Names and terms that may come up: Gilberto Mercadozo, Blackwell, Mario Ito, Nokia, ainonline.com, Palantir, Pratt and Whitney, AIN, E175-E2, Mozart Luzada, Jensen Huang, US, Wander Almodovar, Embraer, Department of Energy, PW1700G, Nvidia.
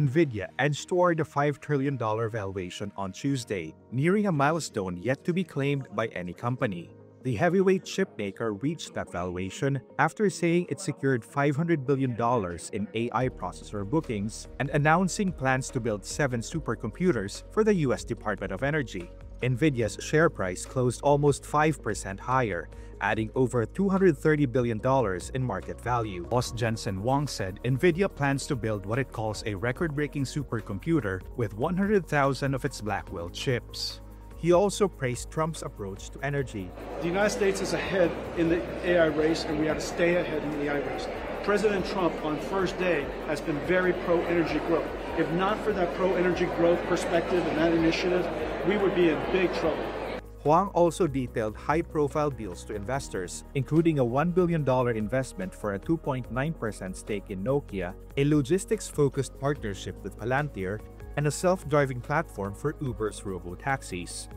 Nvidia edged toward a $5 trillion valuation on Tuesday, nearing a milestone yet to be claimed by any company. The heavyweight chipmaker reached that valuation after saying it secured $500 billion in AI processor bookings and announcing plans to build 7 supercomputers for the US Department of Energy. Nvidia's share price closed almost 5% higher, adding over $230 billion in market value. Boss Jensen Huang said Nvidia plans to build what it calls a record-breaking supercomputer with 100,000 of its Blackwell chips. He also praised Trump's approach to energy. The United States is ahead in the AI race, and we have to stay ahead in the AI race. President Trump, on first day, has been very pro-energy growth. If not for that pro-energy growth perspective and that initiative, we would be in big trouble. Huang also detailed high-profile deals to investors, including a $1 billion investment for a 2.9% stake in Nokia, a logistics-focused partnership with Palantir, and a self-driving platform for Uber's robo-taxis.